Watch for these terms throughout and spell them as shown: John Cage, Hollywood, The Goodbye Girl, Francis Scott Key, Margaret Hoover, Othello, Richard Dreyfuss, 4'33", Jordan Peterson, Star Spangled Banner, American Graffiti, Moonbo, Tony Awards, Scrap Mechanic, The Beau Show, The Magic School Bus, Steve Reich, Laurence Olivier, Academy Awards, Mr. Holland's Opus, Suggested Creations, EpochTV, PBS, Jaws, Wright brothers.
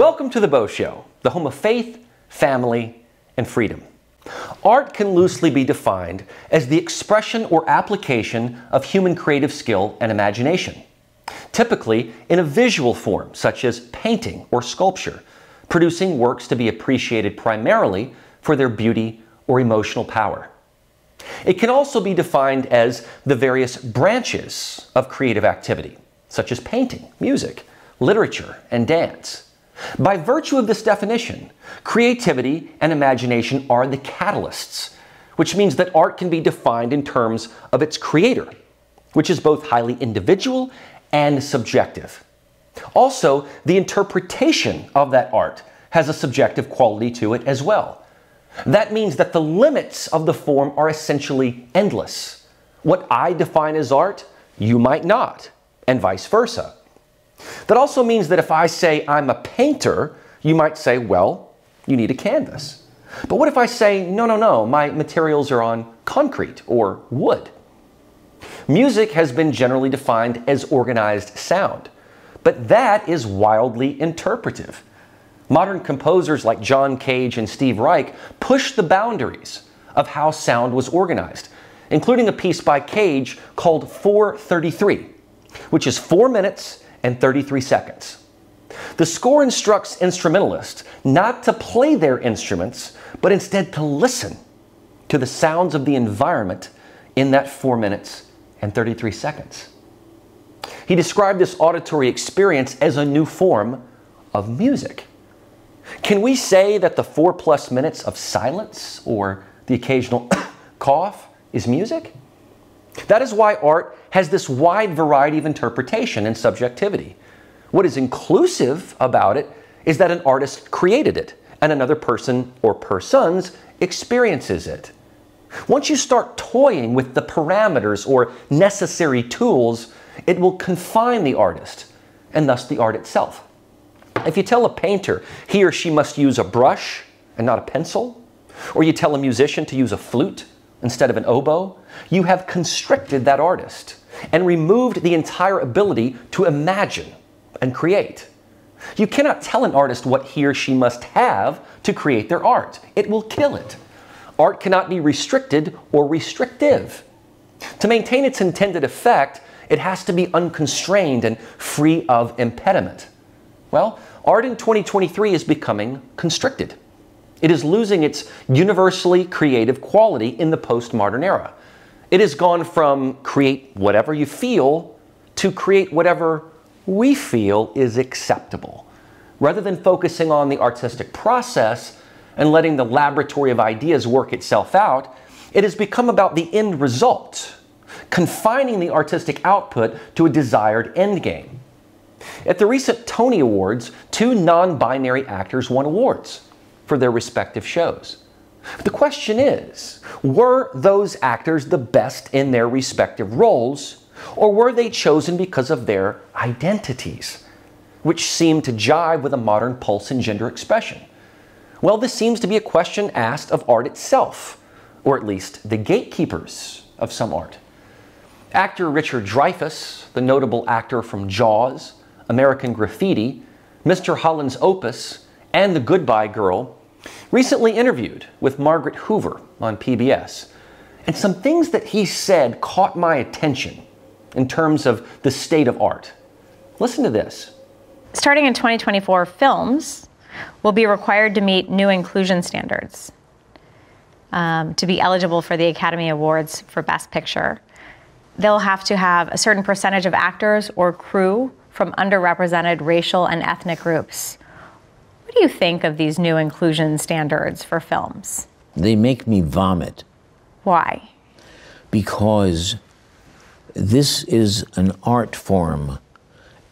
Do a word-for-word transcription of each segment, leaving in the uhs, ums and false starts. Welcome to The Beau Show, the home of faith, family, and freedom. Art can loosely be defined as the expression or application of human creative skill and imagination, typically in a visual form such as painting or sculpture, producing works to be appreciated primarily for their beauty or emotional power. It can also be defined as the various branches of creative activity, such as painting, music, literature, and dance. By virtue of this definition, creativity and imagination are the catalysts, which means that art can be defined in terms of its creator, which is both highly individual and subjective. Also, the interpretation of that art has a subjective quality to it as well. That means that the limits of the form are essentially endless. What I define as art, you might not, and vice versa. That also means that if I say I'm a painter, you might say, well, you need a canvas. But what if I say, no, no, no, my materials are on concrete or wood? Music has been generally defined as organized sound, but that is wildly interpretive. Modern composers like John Cage and Steve Reich pushed the boundaries of how sound was organized, including a piece by Cage called four thirty-three, which is four minutes and thirty-three seconds. The score instructs instrumentalists not to play their instruments, but instead to listen to the sounds of the environment in that four minutes and thirty-three seconds. He described this auditory experience as a new form of music. Can we say that the four plus minutes of silence or the occasional cough is music? That is why art has this wide variety of interpretation and subjectivity. What is inclusive about it is that an artist created it and another person or persons experiences it. Once you start toying with the parameters or necessary tools, it will confine the artist and thus the art itself. If you tell a painter he or she must use a brush and not a pencil, or you tell a musician to use a flute instead of an oboe, you have constricted that artist and removed the entire ability to imagine and create. You cannot tell an artist what he or she must have to create their art. It will kill it. Art cannot be restricted or restrictive. To maintain its intended effect, it has to be unconstrained and free of impediment. Well, art in twenty twenty-three is becoming constricted. It is losing its universally creative quality in the postmodern era. It has gone from create whatever you feel to create whatever we feel is acceptable, rather than focusing on the artistic process and letting the laboratory of ideas work itself out. It has become about the end result, confining the artistic output to a desired end game. At the recent Tony Awards, two non-binary actors won awards for their respective shows. The question is, were those actors the best in their respective roles, or were they chosen because of their identities, which seem to jive with a modern pulse in gender expression? Well, this seems to be a question asked of art itself, or at least the gatekeepers of some art. Actor Richard Dreyfuss, the notable actor from Jaws, American Graffiti, Mister Holland's Opus, and The Goodbye Girl, recently interviewed with Margaret Hoover on P B S, and some things that he said caught my attention in terms of the state of art. Listen to this. Starting in twenty twenty-four, films will be required to meet new inclusion standards um, to be eligible for the Academy Awards for Best Picture. They'll have to have a certain percentage of actors or crew from underrepresented racial and ethnic groups. What do you think of these new inclusion standards for films? They make me vomit. Why? Because this is an art form.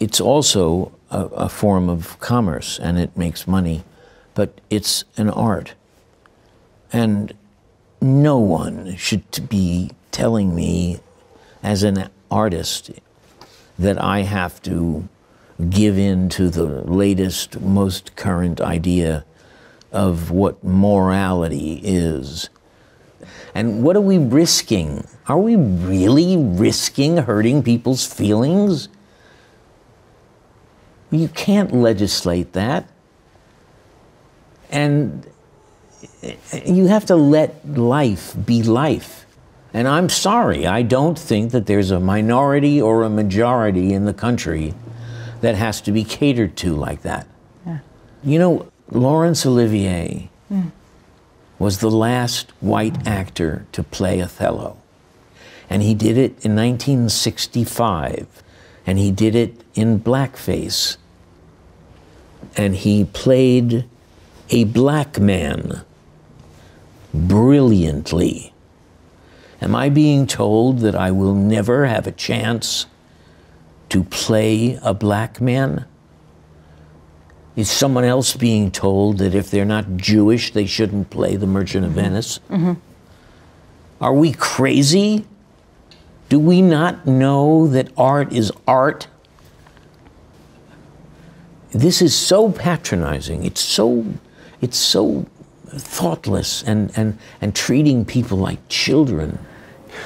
It's also a, a form of commerce, and it makes money, but it's an art. And no one should be telling me as an artist that I have to give in to the latest, most current idea of what morality is. And what are we risking? Are we really risking hurting people's feelings? You can't legislate that. And you have to let life be life. And I'm sorry, I don't think that there's a minority or a majority in the country that has to be catered to like that. Yeah. You know, Laurence Olivier mm. was the last white actor to play Othello. And he did it in nineteen sixty-five. And he did it in blackface. And he played a black man brilliantly. Am I being told that I will never have a chance to play a black man? Is someone else being told that if they're not Jewish, they shouldn't play the Merchant of Venice? Mm-hmm. Are we crazy? Do we not know that art is art? This is so patronizing. It's so, it's so thoughtless and, and, and treating people like children.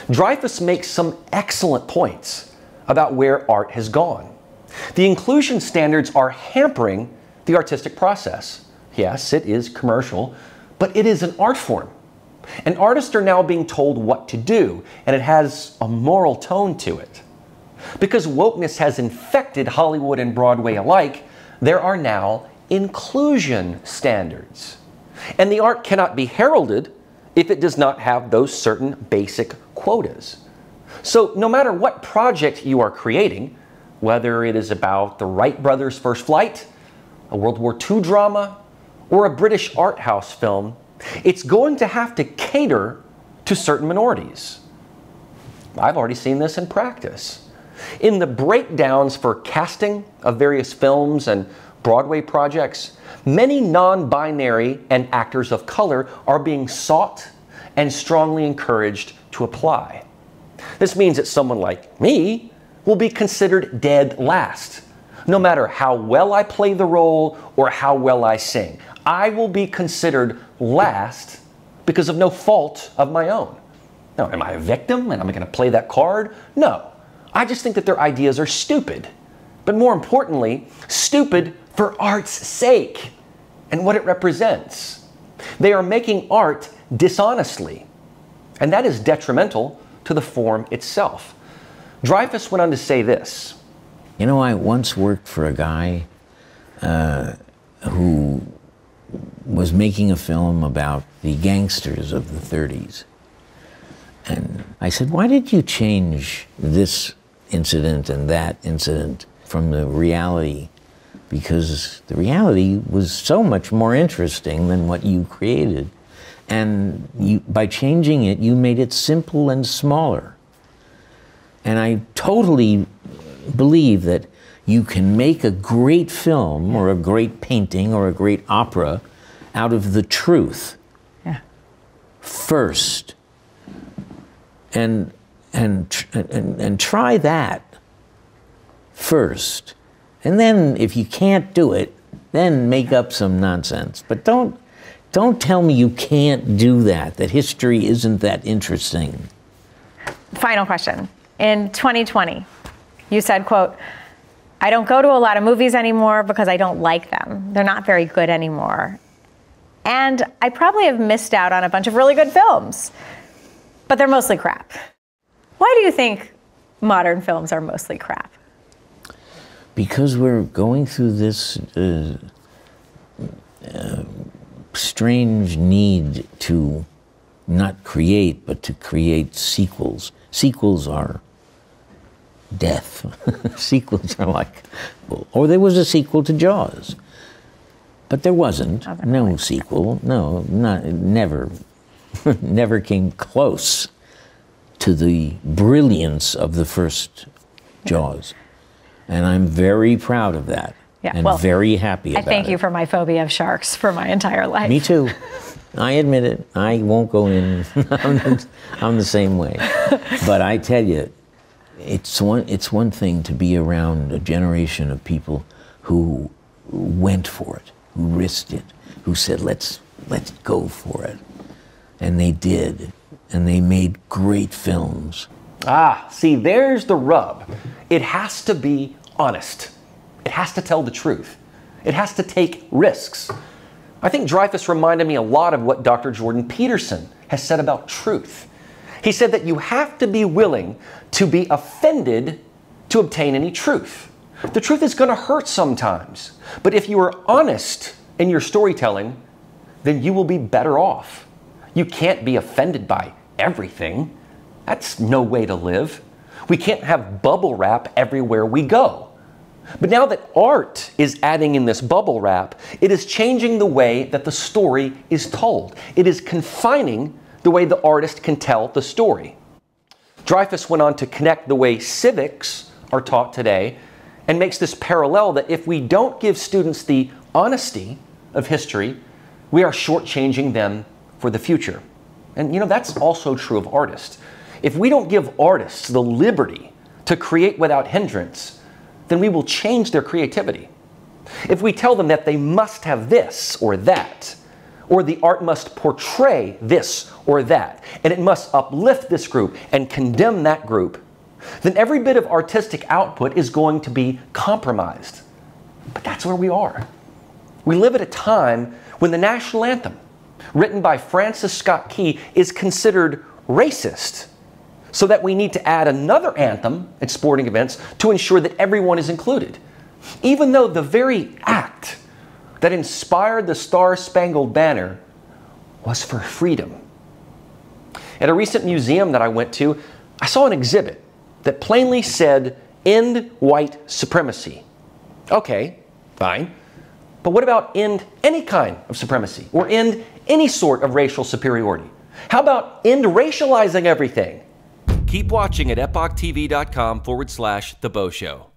Dreyfuss makes some excellent points about where art has gone. The inclusion standards are hampering the artistic process. Yes, it is commercial, but it is an art form. And artists are now being told what to do, and it has a moral tone to it. Because wokeness has infected Hollywood and Broadway alike, there are now inclusion standards. And the art cannot be heralded if it does not have those certain basic quotas. So no matter what project you are creating, whether it is about the Wright brothers' first flight, a World War Two drama, or a British art house film, it's going to have to cater to certain minorities. I've already seen this in practice. In the breakdowns for casting of various films and Broadway projects, many non-binary and actors of color are being sought and strongly encouraged to apply. This means that someone like me will be considered dead last. No matter how well I play the role or how well I sing, I will be considered last because of no fault of my own. Now, am I a victim and I'm going to play that card? No. I just think that their ideas are stupid. But more importantly, stupid for art's sake and what it represents. They are making art dishonestly, and that is detrimental to the form itself. Dreyfuss went on to say this. You know, I once worked for a guy uh, who was making a film about the gangsters of the thirties. And I said, why did you change this incident and that incident from the reality? Because the reality was so much more interesting than what you created. And you, by changing it, you made it simple and smaller. And I totally believe that you can make a great film or a great painting or a great opera out of the truth yeah. first. And, and, and, and try that first. And then if you can't do it, then make up some nonsense. But don't, don't tell me you can't do that, that history isn't that interesting. Final question. In twenty twenty, you said, quote, I don't go to a lot of movies anymore because I don't like them. They're not very good anymore. And I probably have missed out on a bunch of really good films, but they're mostly crap. Why do you think modern films are mostly crap? Because we're going through this uh, uh, strange need to not create, but to create sequels. Sequels are death. Sequels are like, well, or there was a sequel to Jaws, but there wasn't. Oh, no right. sequel. No, not never, never came close to the brilliance of the first Jaws. Yeah. And I'm very proud of that, yeah, and well, very happy about it. I thank you for my phobia of sharks for my entire life. Me too. I admit it. I won't go in. I'm, the, I'm the same way. But I tell you, it's one, it's one thing to be around a generation of people who went for it, who risked it, who said, let's, let's go for it. And they did. And they made great films. Ah, see, there's the rub. It has to be honest. It has to tell the truth. It has to take risks. I think Dreyfuss reminded me a lot of what Doctor Jordan Peterson has said about truth. He said that you have to be willing to be offended to obtain any truth. The truth is going to hurt sometimes, but if you are honest in your storytelling, then you will be better off. You can't be offended by everything. That's no way to live. We can't have bubble wrap everywhere we go. But now that art is adding in this bubble wrap, it is changing the way that the story is told. It is confining the way the artist can tell the story. Dreyfuss went on to connect the way civics are taught today and makes this parallel that if we don't give students the honesty of history, we are shortchanging them for the future. And you know, that's also true of artists. If we don't give artists the liberty to create without hindrance, then we will change their creativity. If we tell them that they must have this or that, or the art must portray this or that, and it must uplift this group and condemn that group, then every bit of artistic output is going to be compromised. But that's where we are. We live at a time when the national anthem, written by Francis Scott Key, is considered racist, so that we need to add another anthem at sporting events to ensure that everyone is included. Even though the very act that inspired the Star Spangled Banner was for freedom. At a recent museum that I went to, I saw an exhibit that plainly said, "End white supremacy." Okay, fine. But what about end any kind of supremacy, or end any sort of racial superiority? How about end racializing everything? Keep watching at epoch T V dot com forward slash The Beau Show.